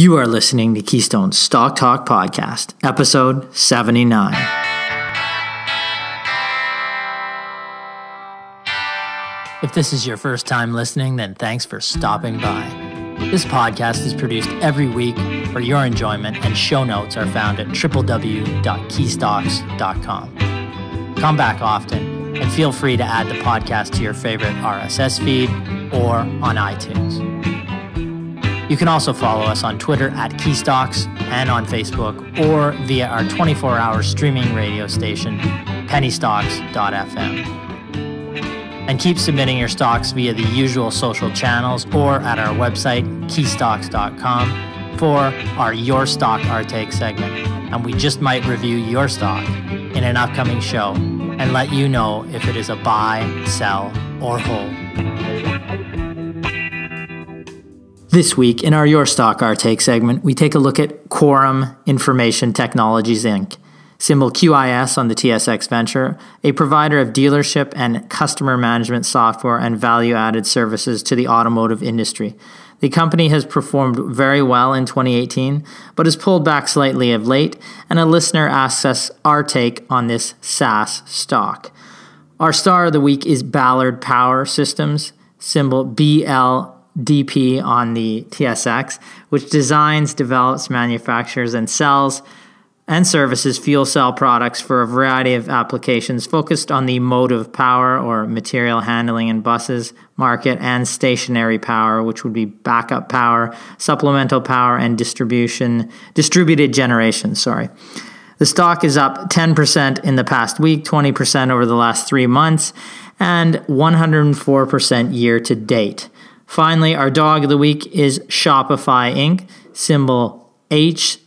You are listening to Keystone's Stock Talk Podcast, episode 79. If this is your first time listening, then thanks for stopping by. This podcast is produced every week for your enjoyment, and show notes are found at www.keystocks.com. Come back often, and feel free to add the podcast to your favorite RSS feed or on iTunes. You can also follow us on Twitter at Keystocks and on Facebook, or via our 24-hour streaming radio station, pennystocks.fm. And keep submitting your stocks via the usual social channels or at our website, keystocks.com, for our Your Stock, Our Take segment. And we just might review your stock in an upcoming show and let you know if it is a buy, sell, or hold. This week, in our Your Stock, Our Take segment, we take a look at Quorum Information Technologies, Inc., symbol QIS on the TSX Venture, a provider of dealership and customer management software and value-added services to the automotive industry. The company has performed very well in 2018, but has pulled back slightly of late, and a listener asks us our take on this SaaS stock. Our star of the week is Ballard Power Systems, symbol BLDP on the TSX, which designs, develops, manufactures, and sells and services fuel cell products for a variety of applications focused on the motive power or material handling in buses market, and stationary power, which would be backup power, supplemental power, and distributed generation. The stock is up 10% in the past week, 20% over the last 3 months, and 104% year to date. Finally, our dog of the week is Shopify Inc., symbol SHOP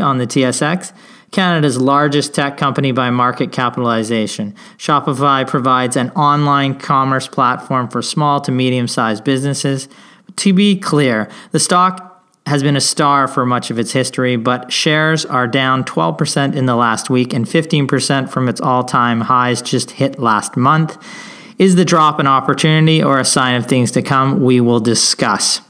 on the TSX, Canada's largest tech company by market capitalization. Shopify provides an online commerce platform for small to medium-sized businesses. To be clear, the stock has been a star for much of its history, but shares are down 12% in the last week and 15% from its all-time highs just hit last month. Is the drop an opportunity or a sign of things to come? We will discuss.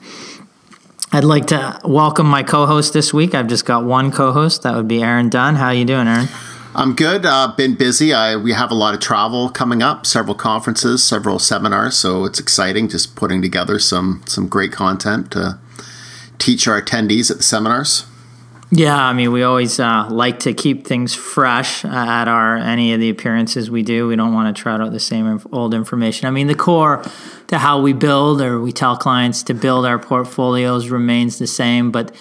I'd like to welcome my co-host this week. I've just got one co-host. That would be Aaron Dunn. How are you doing, Aaron? I'm good. Been busy. We have a lot of travel coming up, several conferences, several seminars, so it's exciting just putting together some great content to teach our attendees at the seminars. Yeah, I mean, we always like to keep things fresh at any of the appearances we do. We don't want to trot out the same old information. I mean, the core to how we build, or we tell clients to build our portfolios, remains the same. But,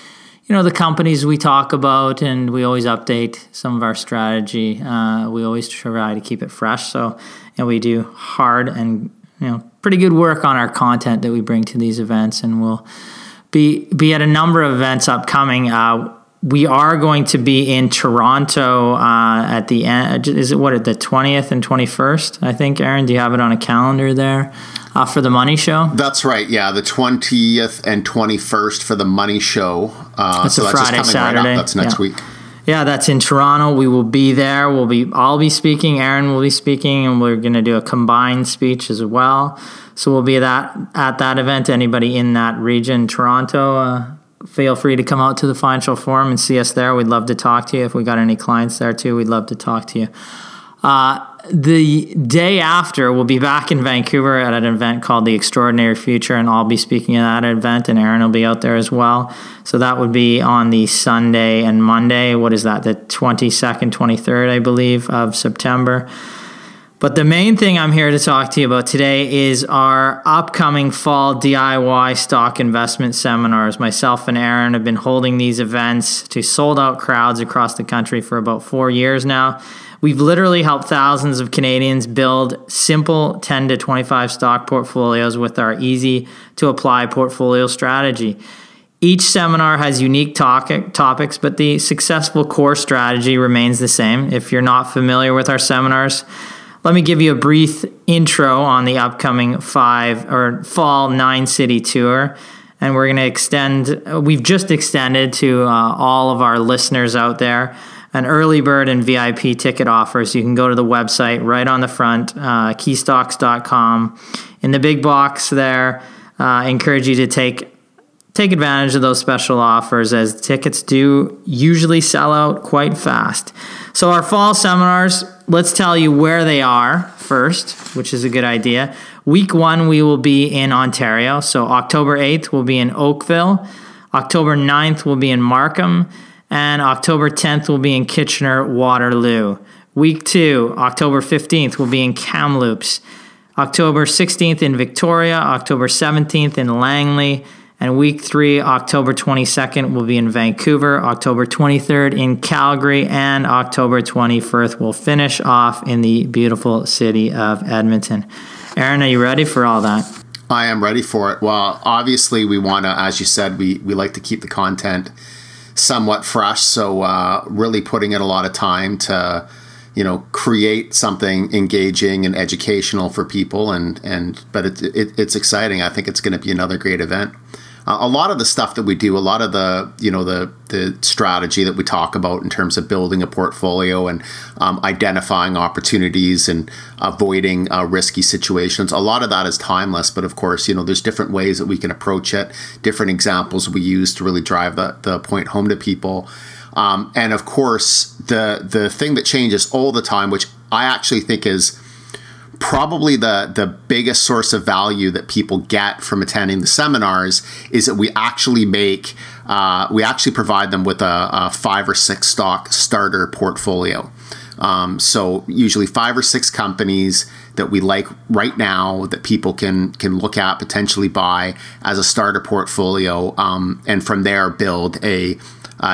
you know, the companies we talk about, and we always update some of our strategy. We always try to keep it fresh. So, and we do hard and, you know, pretty good work on our content that we bring to these events. And we'll be at a number of events upcoming. We are going to be in Toronto at the end. Is it the 20th and 21st? I think, Aaron, do you have it on a calendar there for the Money Show? That's right. Yeah, the 20th and 21st for the Money Show. That's a Friday, Saturday. Right, that's next week. Yeah, that's in Toronto. We will be there. I'll be speaking. Aaron will be speaking, and we're going to do a combined speech as well. So we'll be at that event. Anybody in that region, Toronto. Feel free to come out to the Financial Forum and see us there. We'd love to talk to you. If we got any clients there too, we'd love to talk to you. The day after, we'll be back in Vancouver at an event called The Extraordinary Future, and I'll be speaking at that event, and Aaron will be out there as well. So that would be on the Sunday and Monday. What is that? The 22nd, 23rd, I believe, of September. But the main thing I'm here to talk to you about today is our upcoming fall DIY stock investment seminars. Myself and Aaron have been holding these events to sold-out crowds across the country for about 4 years now. We've literally helped thousands of Canadians build simple 10 to 25 stock portfolios with our easy-to-apply portfolio strategy. Each seminar has unique topics, but the successful core strategy remains the same. If you're not familiar with our seminars, let me give you a brief intro on the upcoming fall 9-city tour. And we're going to extended to all of our listeners out there an early bird and VIP ticket offer. So you can go to the website right on the front, keystocks.com. In the big box there, I encourage you to take take advantage of those special offers, as tickets do usually sell out quite fast. So our fall seminars, let's tell you where they are first, which is a good idea. Week one, we will be in Ontario. So October 8th will be in Oakville. October 9th will be in Markham. And October 10th will be in Kitchener-Waterloo. Week two, October 15th will be in Kamloops. October 16th in Victoria. October 17th in Langley. And week three, October 22nd, will be in Vancouver. October 23rd in Calgary. And October 24th will finish off in the beautiful city of Edmonton. Aaron, are you ready for all that? I am ready for it. Well, obviously, we want to, as you said, we like to keep the content somewhat fresh. So really putting in a lot of time to, create something engaging and educational for people. But it's exciting. I think it's going to be another great event. A lot of the stuff that we do, a lot of the, the strategy that we talk about in terms of building a portfolio and identifying opportunities and avoiding risky situations, a lot of that is timeless. But of course, there's different ways that we can approach it, different examples we use to really drive the point home to people. And of course, the thing that changes all the time, which I actually think is probably the biggest source of value that people get from attending the seminars, is that we actually provide them with a 5 or 6 stock starter portfolio. So usually 5 or 6 companies that we like right now that people can look at, potentially buy as a starter portfolio, and from there build a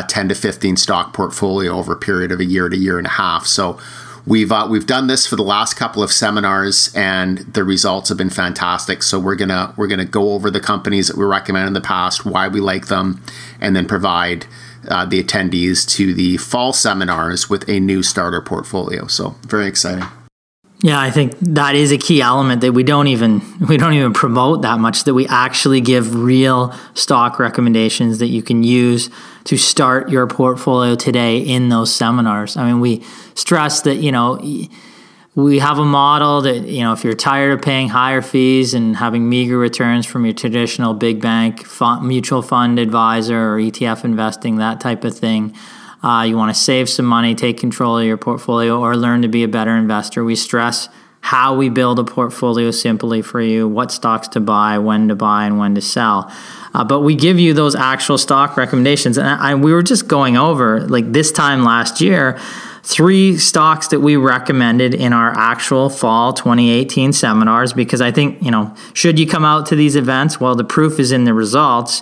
10 to 15 stock portfolio over a period of a year to year and a half. So we've done this for the last couple of seminars, and the results have been fantastic. So we're gonna go over the companies that we recommend in the past, why we like them, and then provide the attendees to the fall seminars with a new starter portfolio. So very exciting. Yeah, I think that is a key element that we don't even promote that much, that we actually give real stock recommendations that you can use to start your portfolio today in those seminars. I mean, we stress that, we have a model that, if you're tired of paying higher fees and having meager returns from your traditional big bank mutual fund advisor or ETF investing, that type of thing, you want to save some money, take control of your portfolio, or learn to be a better investor. We stress how we build a portfolio simply for you, what stocks to buy, when to buy, and when to sell. But we give you those actual stock recommendations. And we were just going over, like this time last year, 3 stocks that we recommended in our actual fall 2018 seminars, because I think, should you come out to these events? Well, the proof is in the results.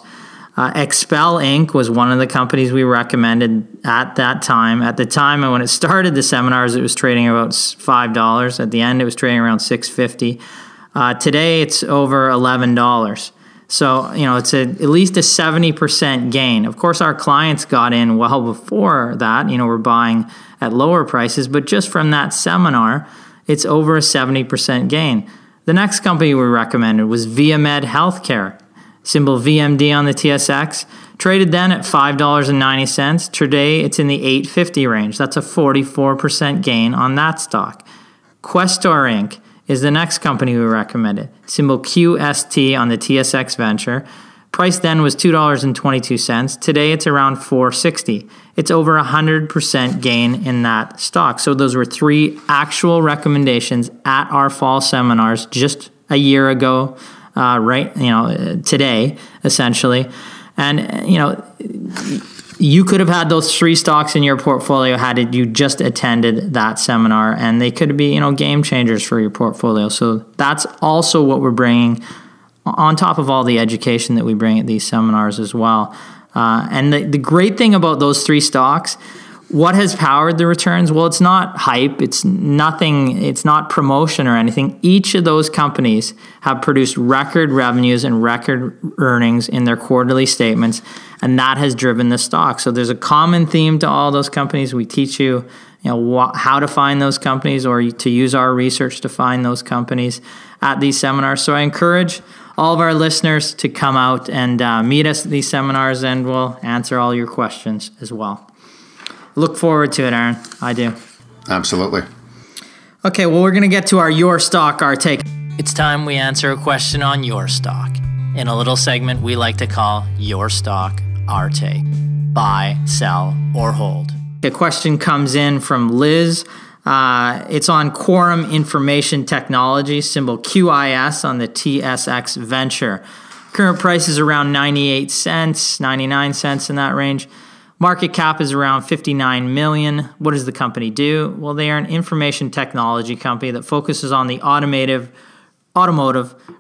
Expel Inc. was one of the companies we recommended at that time. At the time, and when it started the seminars, it was trading about $5. At the end, it was trading around $6.50. Today, it's over $11. So, it's at least a 70% gain. Of course, our clients got in well before that. We're buying at lower prices, but just from that seminar, it's over a 70% gain. The next company we recommended was Via Med Healthcare. Symbol VMD on the TSX, traded then at $5.90. Today, it's in the $8.50 range. That's a 44% gain on that stock. Questar Inc. is the next company we recommended. Symbol QST on the TSX Venture. Price then was $2.22. Today, it's around $4.60. It's over 100% gain in that stock. So those were 3 actual recommendations at our fall seminars just a year ago. Today, essentially. And, you could have had those 3 stocks in your portfolio had you just attended that seminar, and they could be, game changers for your portfolio. So that's also what we're bringing on top of all the education that we bring at these seminars as well. And the great thing about those 3 stocks, what has powered the returns? Well, it's not hype. It's nothing. It's not promotion or anything. Each of those companies have produced record revenues and record earnings in their quarterly statements, and that has driven the stock. So there's a common theme to all those companies. We teach you, how to find those companies, or to use our research to find those companies at these seminars. So I encourage all of our listeners to come out and meet us at these seminars, and we'll answer all your questions as well. Look forward to it, Aaron. I do. Absolutely. Okay, well, we're going to get to our Your Stock, Our Take. It's time we answer a question on Your Stock. in a little segment we like to call Your Stock, Our Take. Buy, sell, or hold. A question comes in from Liz. It's on Quorum Information Technologies, symbol QIS on the TSX Venture. Current price is around 98 cents, 99 cents in that range. Market cap is around 59 million. What does the company do? Well, they are an information technology company that focuses on the automotive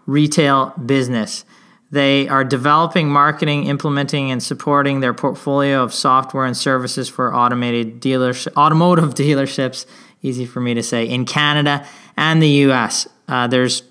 retail business. They are developing, marketing, implementing, and supporting their portfolio of software and services for automotive dealerships, easy for me to say, in Canada and the U.S. There's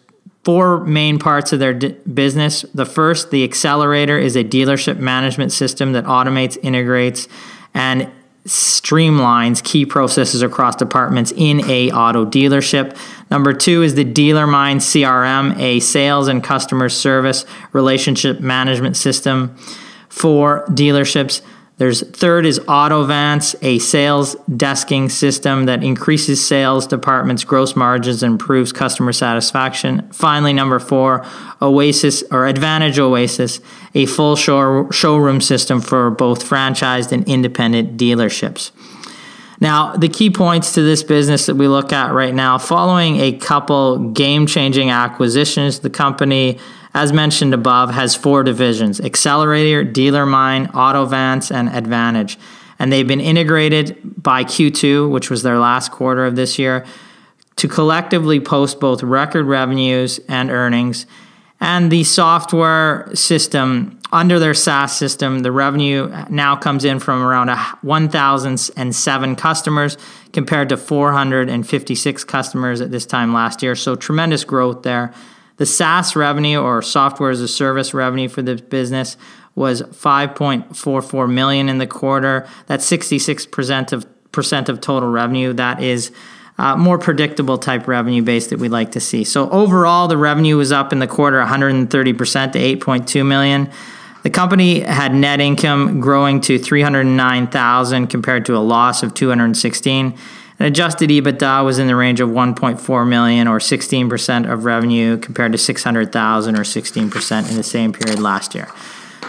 four main parts of their business. The first, the accelerator, is a dealership management system that automates, integrates, and streamlines key processes across departments in a auto dealership. Number two is the DealerMine CRM, a sales and customer service relationship management system for dealerships. There's third is AutoVance, a sales desking system that increases sales departments' gross margins and improves customer satisfaction. Finally, number four, Oasis or Advantage Oasis, a full showroom system for both franchised and independent dealerships. Now, the key points to this business that we look at right now, following a couple game-changing acquisitions, the company, as mentioned above, has four divisions: Accelerator, DealerMine, AutoVance, and Advantage. And they've been integrated by Q2, which was their last quarter of this year, to collectively post both record revenues and earnings. And the software system, under their SaaS system, the revenue now comes in from around 1,007 customers compared to 456 customers at this time last year. So tremendous growth there. The SaaS revenue, or software as a service revenue, for the business was 5.44 million in the quarter. That's 66% of total revenue. That is more predictable type revenue base that we'd like to see. So overall, the revenue was up in the quarter 130% to 8.2 million. The company had net income growing to 309,000 compared to a loss of 216. And adjusted EBITDA was in the range of 1.4 million or 16% of revenue compared to 600,000 or 16% in the same period last year.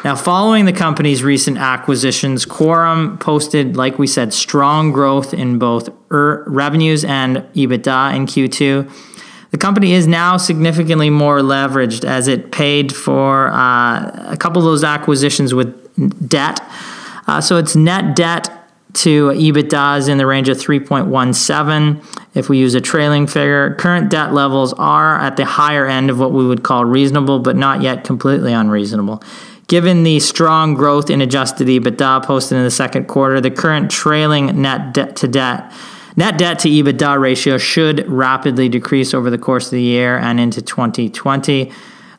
Now, following the company's recent acquisitions, Quorum posted, like we said, strong growth in both revenues and EBITDA in Q2. The company is now significantly more leveraged as it paid for a couple of those acquisitions with debt. So its net debt to EBITDA is in the range of 3.17 if we use a trailing figure. Current debt levels are at the higher end of what we would call reasonable, but not yet completely unreasonable. Given the strong growth in adjusted EBITDA posted in the second quarter, the current trailing net debt to EBITDA ratio should rapidly decrease over the course of the year and into 2020.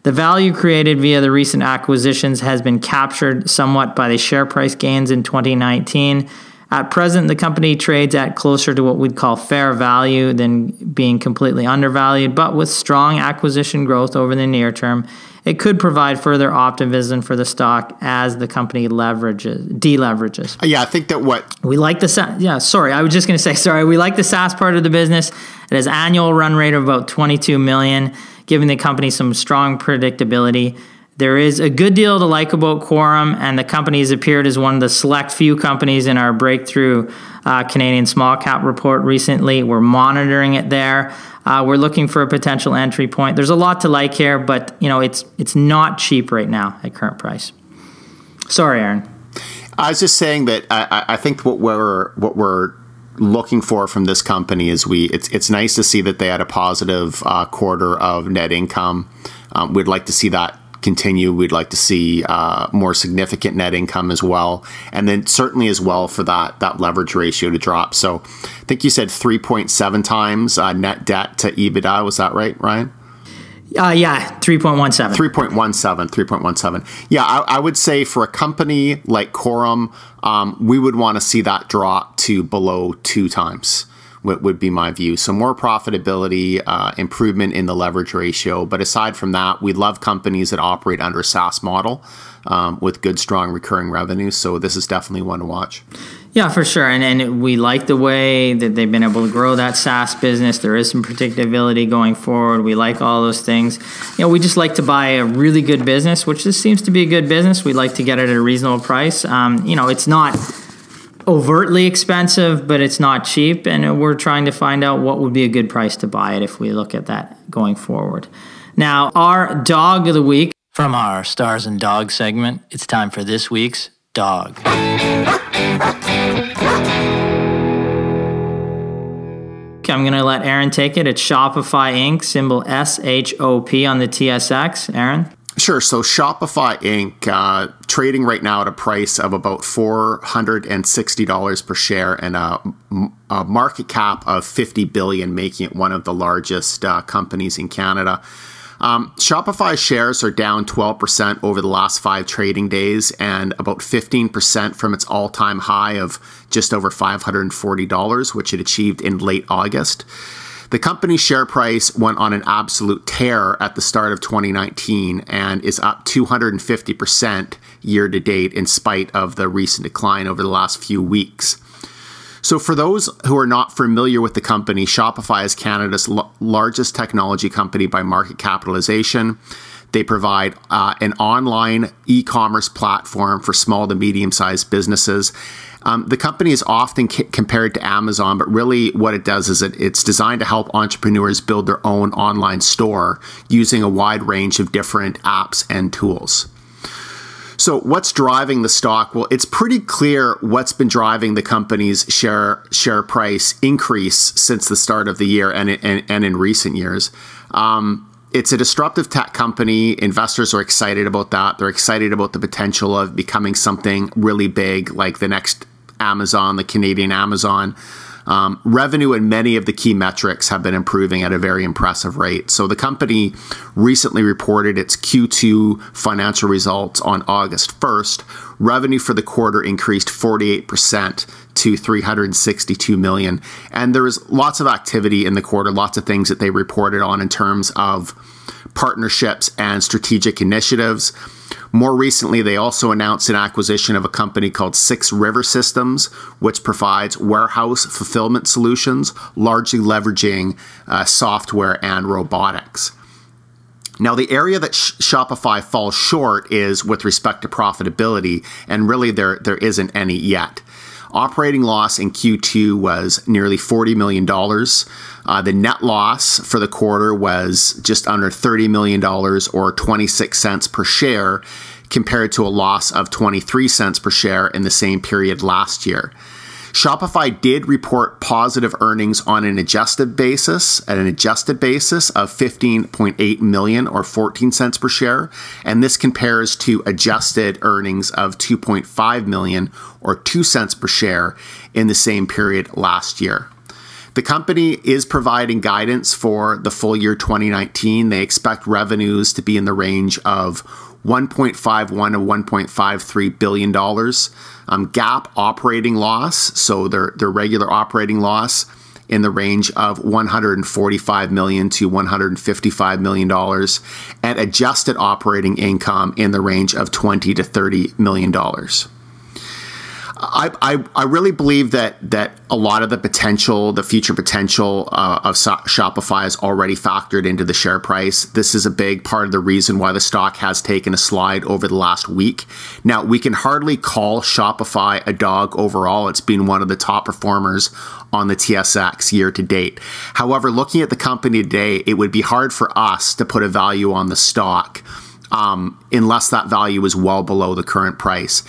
The value created via the recent acquisitions has been captured somewhat by the share price gains in 2019. At present, the company trades at closer to what we'd call fair value than being completely undervalued, but with strong acquisition growth over the near term, it could provide further optimism for the stock as the company deleverages. Yeah, I think that we like the SaaS part of the business. It has annual run rate of about 22 million, giving the company some strong predictability. There is a good deal to like about Quorum, and the company has appeared as one of the select few companies in our breakthrough Canadian small cap report recently. We're monitoring it there. We're looking for a potential entry point. There's a lot to like here, but it's not cheap right now at current price. Sorry, Aaron. I was just saying that I think what we're looking for from this company is it's nice to see that they had a positive quarter of net income. We'd like to see that continue. We'd like to see more significant net income as well, and then certainly as well for that leverage ratio to drop. So I think you said 3.7 times net debt to EBITDA. Was that right, Ryan? Yeah, 3.17. 3.17. Yeah, I would say for a company like Quorum, we would want to see that drop to below 2 times. Would be my view. So more profitability, improvement in the leverage ratio. But aside from that, we love companies that operate under a SaaS model with good, strong recurring revenue. So this is definitely one to watch. Yeah, for sure. And we like the way that they've been able to grow that SaaS business. There is some predictability going forward. We like all those things. You know, we just like to buy a really good business, which this seems to be a good business. We like to get it at a reasonable price. You know, it's not overtly expensive, but it's not cheap. And we're trying to find out what would be a good price to buy it if we look at that going forward. Now, our dog of the week. From our stars and dog segment, it's time for this week's dog. Okay, I'm going to let Aaron take it. It's Shopify Inc., symbol SHOP on the TSX. Aaron? Sure. So Shopify Inc., trading right now at a price of about $460 per share and a market cap of $50 billion, making it one of the largest companies in Canada. Shopify shares are down 12% over the last 5 trading days and about 15% from its all-time high of just over $540, which it achieved in late August. The company's share price went on an absolute tear at the start of 2019 and is up 250% year-to-date in spite of the recent decline over the last few weeks. So for those who are not familiar with the company, Shopify is Canada's largest technology company by market capitalization. They provide an online e-commerce platform for small to medium-sized businesses. The company is often compared to Amazon, but really what it does is it's designed to help entrepreneurs build their own online store using a wide range of different apps and tools. So what's driving the stock? Well, it's pretty clear what's been driving the company's share price increase since the start of the year and in recent years. It's a disruptive tech company. Investors are excited about that. They're excited about the potential of becoming something really big like the next Amazon, the Canadian Amazon. Revenue and many of the key metrics have been improving at a very impressive rate. So the company recently reported its Q2 financial results on August 1st. Revenue for the quarter increased 48% to $362 million. And there was lots of activity in the quarter, lots of things that they reported on in terms of partnerships and strategic initiatives. More recently, they also announced an acquisition of a company called Six River Systems, which provides warehouse fulfillment solutions, largely leveraging software and robotics. Now, the area that Shopify falls short is with respect to profitability, and really there isn't any yet. Operating loss in Q2 was nearly $40 million. The net loss for the quarter was just under $30 million or 26 cents per share compared to a loss of 23 cents per share in the same period last year. Shopify did report positive earnings on an adjusted basis of $15.8 million or 14 cents per share, and this compares to adjusted earnings of $2.5 million or 2 cents per share in the same period last year. The company is providing guidance for the full year 2019. They expect revenues to be in the range of $1.51 to $1.53 billion. GAAP operating loss, so their regular operating loss, in the range of $145 million to $155 million, and adjusted operating income in the range of $20 to $30 million. I really believe that a lot of the future potential of Shopify is already factored into the share price. This is a big part of the reason why the stock has taken a slide over the last week. Now, we can hardly call Shopify a dog overall. It's been one of the top performers on the TSX year to date. However, looking at the company today, it would be hard for us to put a value on the stock unless that value is well below the current price.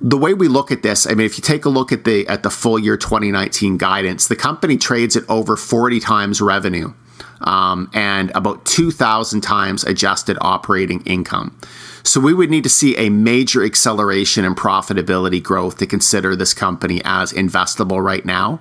The way we look at this, I mean, if you take a look at the full year 2019 guidance, the company trades at over 40 times revenue and about 2,000 times adjusted operating income. So we would need to see a major acceleration in profitability growth to consider this company as investable right now.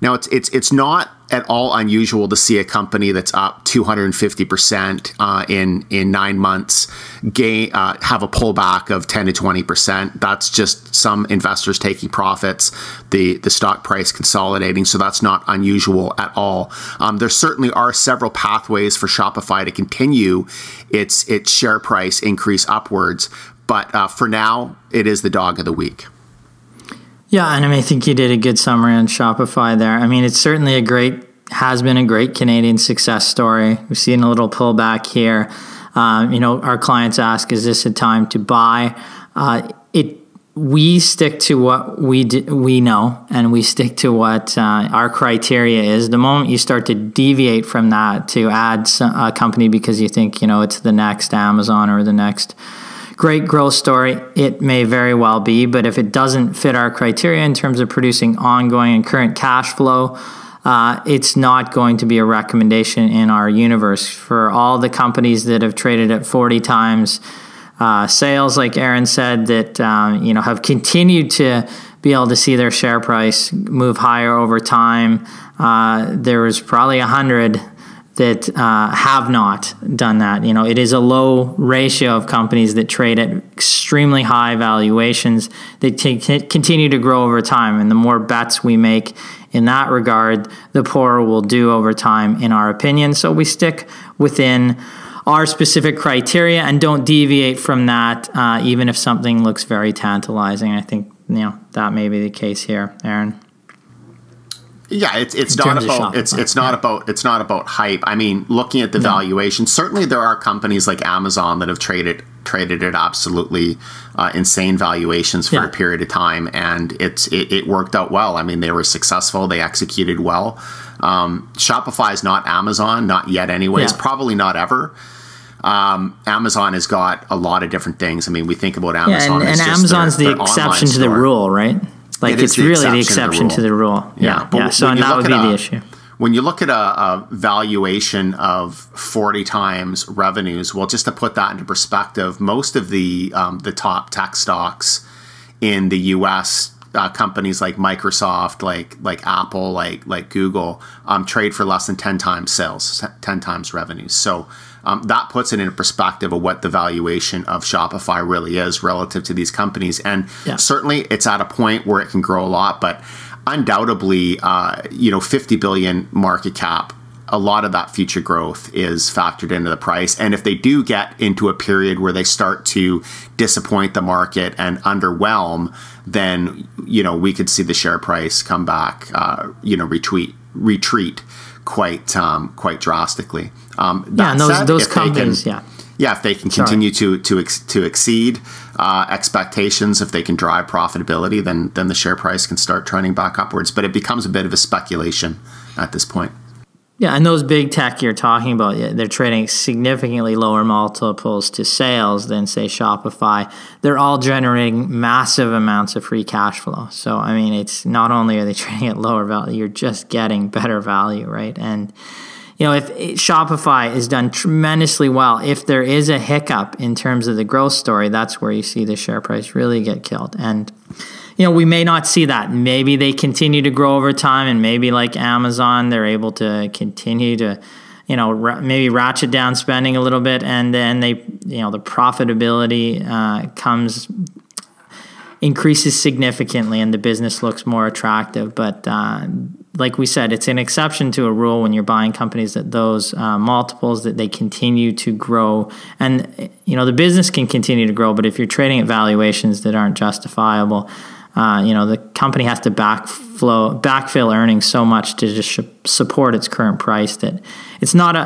Now, it's not at all unusual to see a company that's up 250% in 9 months have a pullback of 10 to 20%. That's just some investors taking profits, the stock price consolidating. So that's not unusual at all. There certainly are several pathways for Shopify to continue its share price increase upwards. But for now, it is the dog of the week. Yeah, and I mean, I think you did a good summary on Shopify there. I mean, it's certainly a great, has been a great Canadian success story. We've seen a little pullback here. You know, our clients ask, is this a time to buy? We stick to what we know, and we stick to what our criteria is. The moment you start to deviate from that to add a company because you think, you know, it's the next Amazon or the next great growth story, it may very well be. But if it doesn't fit our criteria in terms of producing ongoing and current cash flow, it's not going to be a recommendation in our universe. For all the companies that have traded at 40 times sales, like Aaron said, that you know, have continued to be able to see their share price move higher over time. There was probably 100 that have not done that. You know, it is a low ratio of companies that trade at extremely high valuations that continue to grow over time. And the more bets we make in that regard, the poorer we'll do over time, in our opinion. So we stick within our specific criteria and don't deviate from that, even if something looks very tantalizing. I think, you know, that may be the case here, Aaron. Yeah, it's not about hype. I mean, looking at the valuation, certainly there are companies like Amazon that have traded at absolutely insane valuations for a period of time, and it worked out well. I mean, they were successful, they executed well. Shopify is not Amazon, not yet, anyways. Probably not ever. Amazon has got a lot of different things. I mean, we think about Amazon, and Amazon's the exception to the rule, right? Like, it's really the exception to the rule. Yeah. So that would be the issue. When you look at a valuation of 40 times revenues, well, just to put that into perspective, most of the top tech stocks in the U.S. Companies like Microsoft, like Apple, like Google, trade for less than 10 times sales, 10 times revenues. So that puts it in perspective of what the valuation of Shopify really is relative to these companies. And certainly it's at a point where it can grow a lot, but undoubtedly, you know, 50 billion market cap, a lot of that future growth is factored into the price. And if they do get into a period where they start to disappoint the market and underwhelm, then, you know, we could see the share price come back, you know, retreat quite drastically. Those companies, if they can continue to exceed expectations, if they can drive profitability, then the share price can start trending back upwards. But it becomes a bit of a speculation at this point. Yeah, and those big tech you're talking about, they're trading significantly lower multiples to sales than, say, Shopify. They're all generating massive amounts of free cash flow. So, I mean, it's not only are they trading at lower value, you're just getting better value, right? And, you know, if Shopify has done tremendously well, if there is a hiccup in terms of the growth story, that's where you see the share price really get killed. And, you know, we may not see that. Maybe they continue to grow over time, and maybe like Amazon, they're able to continue to, you know, maybe ratchet down spending a little bit, and then they, you know, the profitability increases significantly, and the business looks more attractive. But like we said, it's an exception to a rule when you're buying companies that those multiples, that they continue to grow, and, you know, the business can continue to grow. But if you're trading at valuations that aren't justifiable, you know, the company has to backfill earnings so much to just support its current price that it's not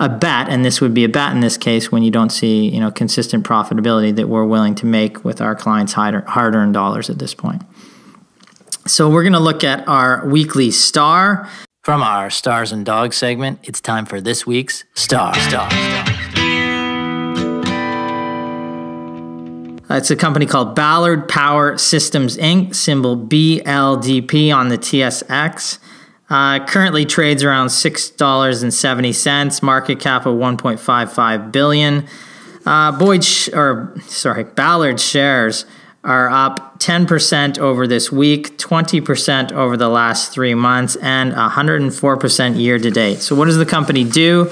a bet, and this would be a bet in this case when you don't see, you know, consistent profitability that we're willing to make with our clients' hard-earned dollars at this point. So we're going to look at our weekly star. From our Stars and Dogs segment, it's time for this week's Star. It's a company called Ballard Power Systems Inc., symbol BLDP on the TSX. Currently trades around $6.70, market cap of $1.55 billion. Ballard shares are up 10% over this week, 20% over the last 3 months, and 104% year to date. So what does the company do?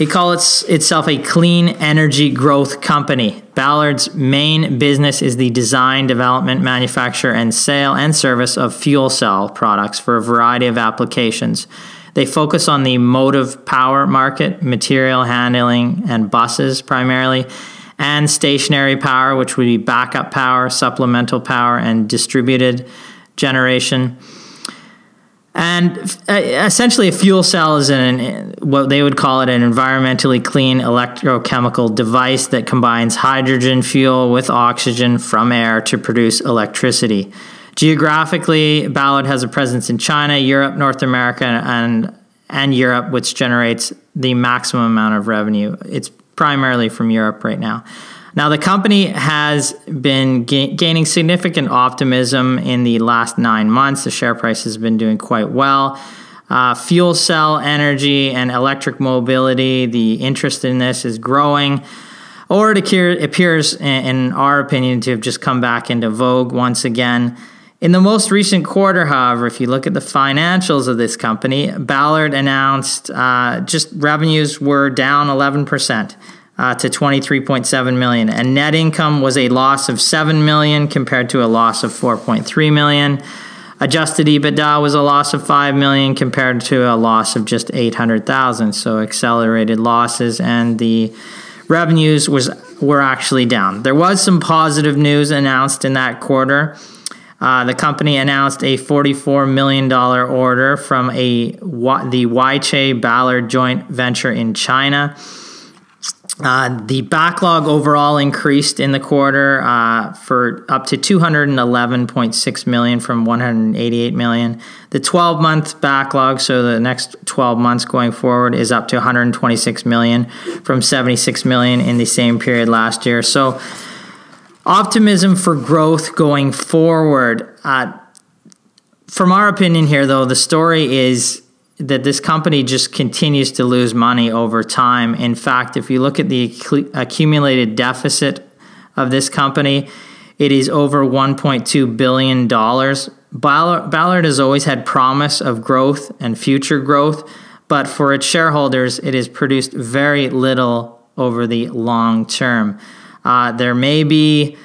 It calls itself a clean energy growth company. Ballard's main business is the design, development, manufacture, and sale and service of fuel cell products for a variety of applications. They focus on the motive power market, material handling and buses primarily, and stationary power, which would be backup power, supplemental power, and distributed generation. And essentially, a fuel cell is what they would call it an environmentally clean electrochemical device that combines hydrogen fuel with oxygen from air to produce electricity. Geographically, Ballard has a presence in China, Europe, North America, and Europe, which generates the maximum amount of revenue. It's primarily from Europe right now. Now, the company has been gaining significant optimism in the last 9 months. The share price has been doing quite well. Fuel cell energy and electric mobility, the interest in this is growing, or it appears, in our opinion, to have just come back into vogue once again. In the most recent quarter, however, if you look at the financials of this company, Ballard announced just revenues were down 11%. To $23.7 million, and net income was a loss of $7 million compared to a loss of $4.3 million. Adjusted EBITDA was a loss of $5 million compared to a loss of just $800,000, so accelerated losses, and the revenues were actually down. There was some positive news announced in that quarter. The company announced a $44 million order from the Weichai Ballard joint venture in China. The backlog overall increased in the quarter for up to $211.6 million from $188 million. The 12-month backlog, so the next 12 months going forward, is up to $126 million from $76 million in the same period last year. So optimism for growth going forward. From our opinion here, though, the story is that this company just continues to lose money over time. In fact, if you look at the accumulated deficit of this company, it is over $1.2 billion. Ballard has always had promise of growth and future growth, but for its shareholders, it has produced very little over the long term. There may be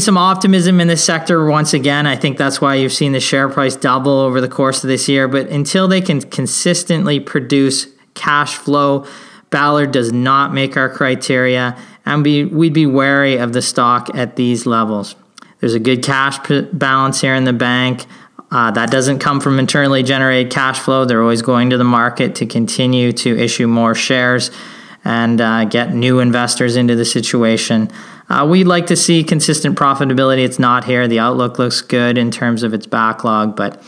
some optimism in this sector once again. I think that's why you've seen the share price double over the course of this year. But until they can consistently produce cash flow, Ballard does not make our criteria, and we'd be wary of the stock at these levels. There's a good cash balance here in the bank. That doesn't come from internally generated cash flow. They're always going to the market to continue to issue more shares and get new investors into the situation. We'd like to see consistent profitability. It's not here. The outlook looks good in terms of its backlog, but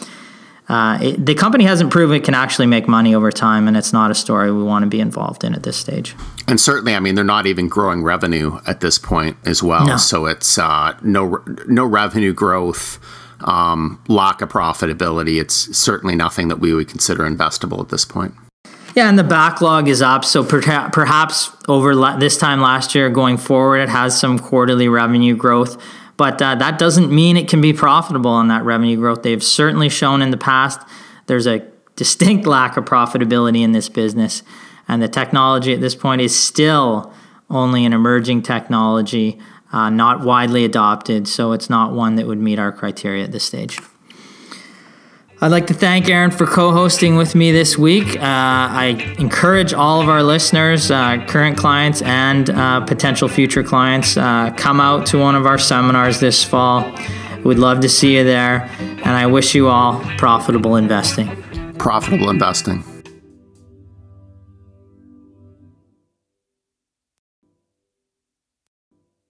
the company hasn't proven it can actually make money over time, and it's not a story we want to be involved in at this stage. And certainly, I mean, they're not even growing revenue at this point as well. No. So it's no revenue growth, lack of profitability. It's certainly nothing that we would consider investable at this point. Yeah, and the backlog is up, so perhaps over this time last year going forward, it has some quarterly revenue growth, but that doesn't mean it can be profitable on that revenue growth. They've certainly shown in the past there's a distinct lack of profitability in this business, and the technology at this point is still only an emerging technology, not widely adopted, so it's not one that would meet our criteria at this stage. I'd like to thank Aaron for co-hosting with me this week. I encourage all of our listeners, current clients and potential future clients, come out to one of our seminars this fall. We'd love to see you there. And I wish you all profitable investing. Profitable investing.